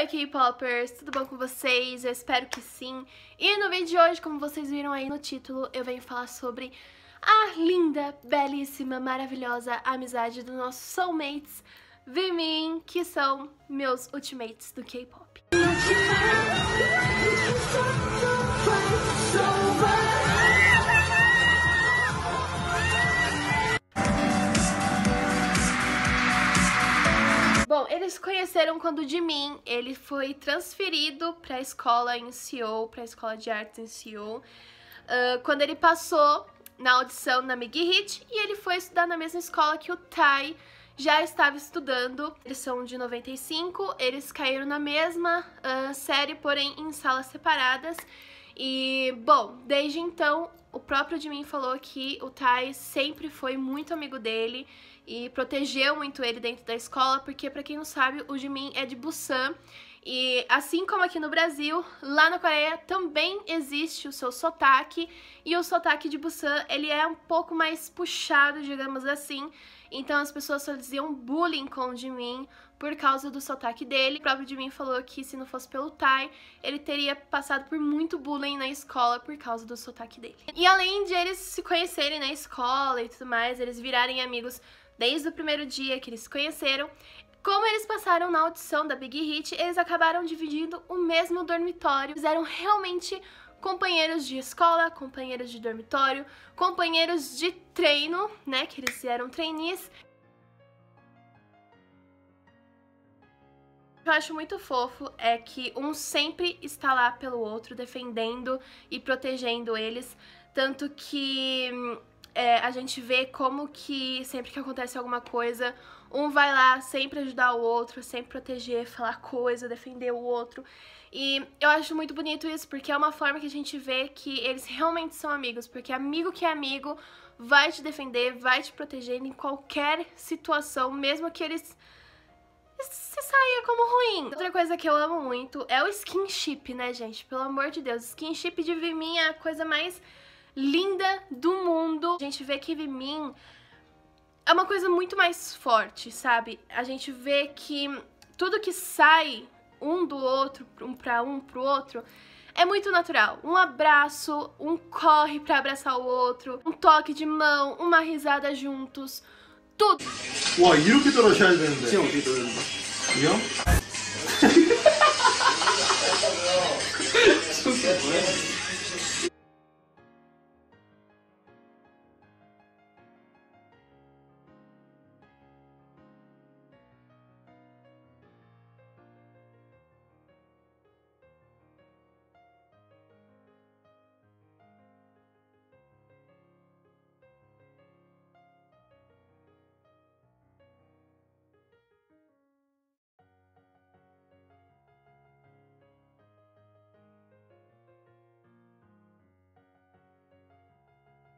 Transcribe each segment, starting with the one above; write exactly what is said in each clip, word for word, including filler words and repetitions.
Oi, K-Poppers! Tudo bom com vocês? Eu espero que sim! E no vídeo de hoje, como vocês viram aí no título, eu venho falar sobre a linda, belíssima, maravilhosa amizade dos nossos soulmates, Jimin, que são meus ultimates do K-Pop. Bom, eles se conheceram quando Jimin, ele foi transferido para a escola em Seoul, para a escola de artes em Seoul, uh, quando ele passou na audição na Big Hit, e ele foi estudar na mesma escola que o Tae já estava estudando. Eles são de noventa e cinco, eles caíram na mesma uh, série, porém em salas separadas. E, bom, desde então, o próprio Jimin falou que o Tae sempre foi muito amigo dele e protegeu muito ele dentro da escola, porque, pra quem não sabe, o Jimin é de Busan. E, assim como aqui no Brasil, lá na Coreia também existe o seu sotaque. E o sotaque de Busan, ele é um pouco mais puxado, digamos assim. Então, as pessoas só diziam bullying com o Jimin por causa do sotaque dele. O próprio Jimin falou que se não fosse pelo Tae, ele teria passado por muito bullying na escola por causa do sotaque dele. E além de eles se conhecerem na escola e tudo mais, eles virarem amigos desde o primeiro dia que eles se conheceram, como eles passaram na audição da Big Hit, eles acabaram dividindo o mesmo dormitório, fizeram realmente companheiros de escola, companheiros de dormitório, companheiros de treino, né, que eles eram trainees. O que eu acho muito fofo é que um sempre está lá pelo outro, defendendo e protegendo eles, tanto que é, a gente vê como que sempre que acontece alguma coisa, um vai lá sempre ajudar o outro, sempre proteger, falar coisa, defender o outro. E eu acho muito bonito isso, porque é uma forma que a gente vê que eles realmente são amigos, porque amigo que é amigo vai te defender, vai te proteger em qualquer situação, mesmo que eles se saia como ruim. Outra coisa que eu amo muito é o skinship, né, gente? Pelo amor de Deus, skinship de Jimin é a coisa mais linda do mundo. A gente vê que Jimin é uma coisa muito mais forte, sabe? A gente vê que tudo que sai um do outro, um pra um pro outro, é muito natural. Um abraço, um corre pra abraçar o outro, um toque de mão, uma risada juntos, tudo. Uau, 이렇게 떨어져야 되는데. 지금 어떻게 떨어진다? 이형?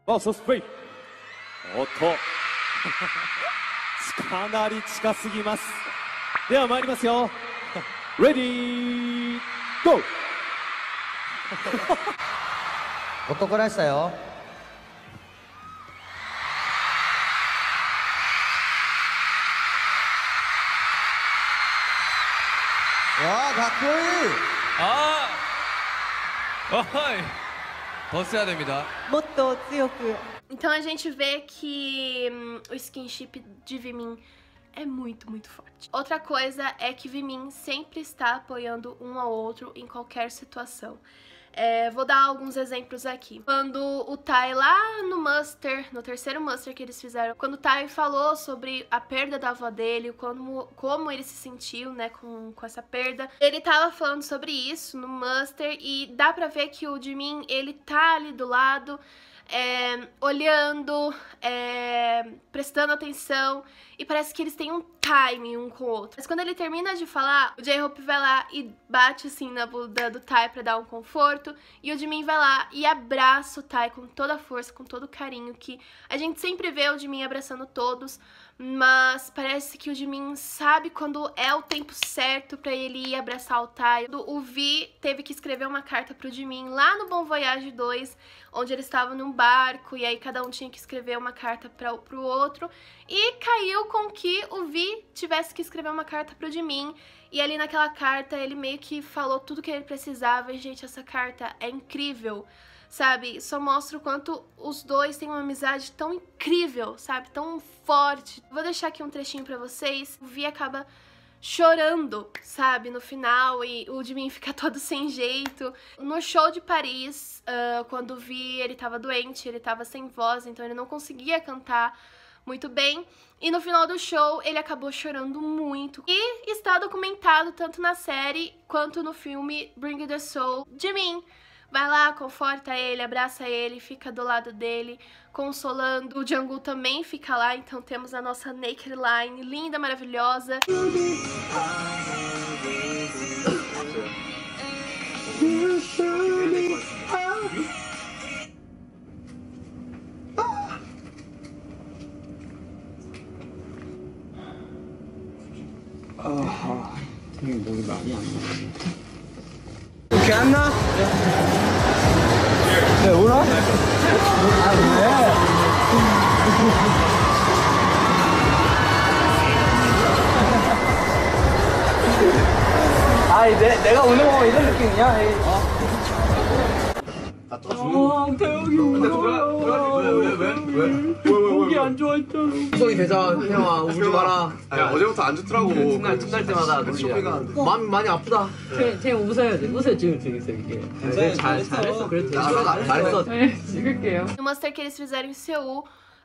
Nossa, foi. Oto. Canari chikasugimasu. Dewa, mairimasu yo. Ready, go. Otoko rashita yo. Wa, kakkoi. Ah. Oi. Então a gente vê que hum, o skinship de Jimin é muito, muito forte. Outra coisa é que Jimin sempre está apoiando um ao outro em qualquer situação. É, vou dar alguns exemplos aqui. Quando o Tae lá no Master, no terceiro Master que eles fizeram, quando o Tae falou sobre a perda da avó dele, como, como ele se sentiu, né, com, com essa perda, ele tava falando sobre isso no Master, e dá pra ver que o Jimin, ele tá ali do lado, é, olhando, é, prestando atenção, e parece que eles têm um timing um com o outro. Mas quando ele termina de falar, o J-Hope vai lá e bate assim na bunda do Tae pra dar um conforto, e o Jimin vai lá e abraça o Tae com toda a força, com todo o carinho, que a gente sempre vê o Jimin abraçando todos, mas parece que o Jimin sabe quando é o tempo certo pra ele ir abraçar o Tae. O V teve que escrever uma carta pro Jimin lá no Bom Voyage dois, onde eles estavam num barco, e aí cada um tinha que escrever uma carta pra, pro outro, e caiu com que o V tivesse que escrever uma carta pro Jimin, e ali naquela carta ele meio que falou tudo que ele precisava, e gente, essa carta é incrível. Sabe, só mostra o quanto os dois têm uma amizade tão incrível, sabe, tão forte. Vou deixar aqui um trechinho pra vocês. O V acaba chorando, sabe, no final, e o Jimin fica todo sem jeito. No show de Paris, uh, quando o V, ele tava doente, ele tava sem voz, então ele não conseguia cantar muito bem. E no final do show, ele acabou chorando muito. E está documentado tanto na série quanto no filme Bring the Soul. Jimin vai lá, conforta ele, abraça ele, fica do lado dele, consolando. O Jungkook também fica lá, então temos a nossa Naked Line, linda, maravilhosa. 이렇게 안 나? 네, 울어? 아, 네. 아이, 내, 내가 우는 거 이런 느낌이야? 에이, 어. 나 또 죽는 태형이 울어. 왜, 왜, 왜? 왜? 왜, 왜, 왜? 목이 안 좋아했잖아. 성이 되자, 태형아, 울지 마라. 야, 어제부터 안 좋더라고. 틈날, 틈날 때마다 놀리야. 마음이 많이 아프다. 태형 웃어야 돼. 웃어야 지금 되겠어, 이게. 네, 잘, 잘했어. 그래도 잘했어. 네, 찍을게요. No Master que eles fizeram em Seul,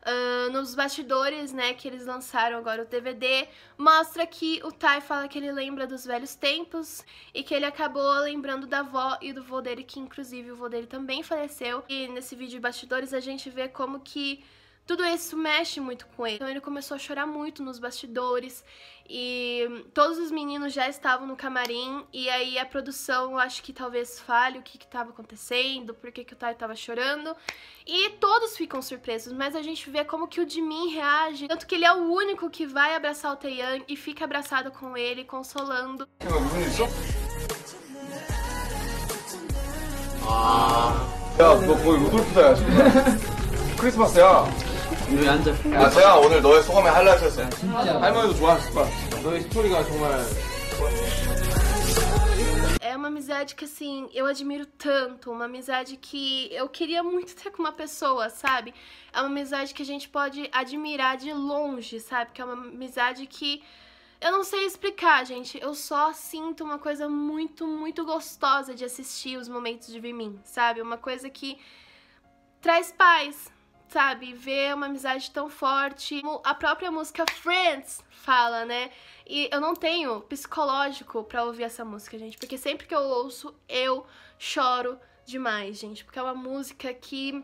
Uh, nos bastidores, né, que eles lançaram agora o D V D, mostra que o Tae fala que ele lembra dos velhos tempos e que ele acabou lembrando da avó e do vô dele, que inclusive o vô dele também faleceu. E nesse vídeo de bastidores a gente vê como que tudo isso mexe muito com ele. Então ele começou a chorar muito nos bastidores e todos os meninos já estavam no camarim, e aí a produção, acho que talvez fale o que estava acontecendo, por que, que o Tae estava chorando, e todos ficam surpresos, mas a gente vê como que o Jimin reage, tanto que ele é o único que vai abraçar o Taehyung e fica abraçado com ele, consolando. Ah, 우리 앉아. 아, 제가 오늘 너의 소감에 하이라이트였어요. 할머니도 좋아하실 거야. 너의 스토리가 정말. É uma amizade que, assim, eu admiro tanto, uma amizade que eu queria muito ter com uma pessoa, sabe? É uma amizade que a gente pode admirar de longe, sabe? Que é uma amizade que eu não sei explicar, gente. Eu só sinto uma coisa muito, muito gostosa de assistir os momentos de Jimin, sabe? Uma coisa que traz paz, sabe, ver uma amizade tão forte. A própria música Friends fala, né? E eu não tenho psicológico pra ouvir essa música, gente, porque sempre que eu ouço, eu choro demais, gente, porque é uma música que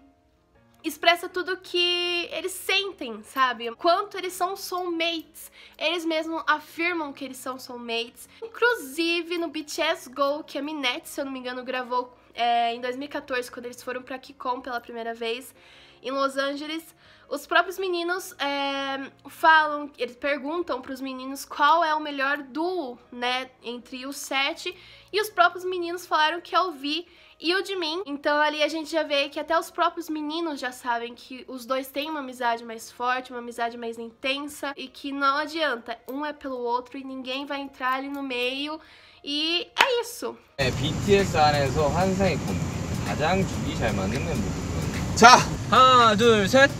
expressa tudo que eles sentem, sabe? Quanto eles são soulmates. Eles mesmos afirmam que eles são soulmates. Inclusive, no B T S Go, que a Minette, se eu não me engano, gravou é, em dois mil e quatorze, quando eles foram pra K C O N pela primeira vez, em Los Angeles, os próprios meninos é, falam, eles perguntam para os meninos qual é o melhor duo, né, entre os sete, e os próprios meninos falaram que é o V e o Jimin. Então ali a gente já vê que até os próprios meninos já sabem que os dois têm uma amizade mais forte, uma amizade mais intensa, e que não adianta, um é pelo outro e ninguém vai entrar ali no meio, e é isso. É, B T S 안에서 항상 가장 주기 잘 맞는 멤버. 자! 하나, 둘, 셋!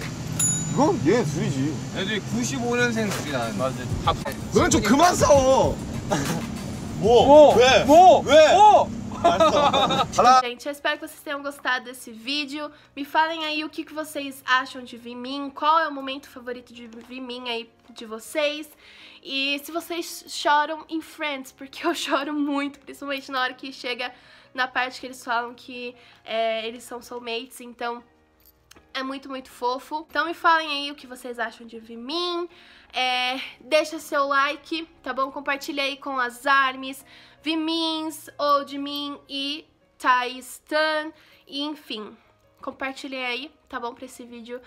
이거? 얘 둘이지. 애들이 구십오 년생 둘이 나는. 맞아. 다 너는 좀 그만 싸워! 뭐? 뭐? 왜? 뭐? 왜? 뭐? Gente, eu espero que vocês tenham gostado desse vídeo. Me falem aí o que vocês acham de Jimin, qual é o momento favorito de Jimin aí de vocês, e se vocês choram em Friends, porque eu choro muito, principalmente na hora que chega na parte que eles falam que é, eles são soulmates, então é muito, muito fofo. Então me falem aí o que vocês acham de Jimin, é, deixa seu like, tá bom? Compartilha aí com as ARMYs, Jimins, ou Jimin e Tae Stan, e enfim, compartilha aí, tá bom? Pra esse vídeo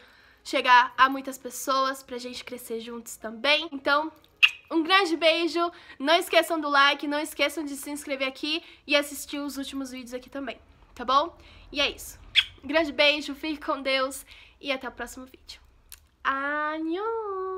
chegar a muitas pessoas, pra gente crescer juntos também. Então, um grande beijo, não esqueçam do like, não esqueçam de se inscrever aqui e assistir os últimos vídeos aqui também, tá bom? E é isso. Um grande beijo, fique com Deus e até o próximo vídeo. Annyeong!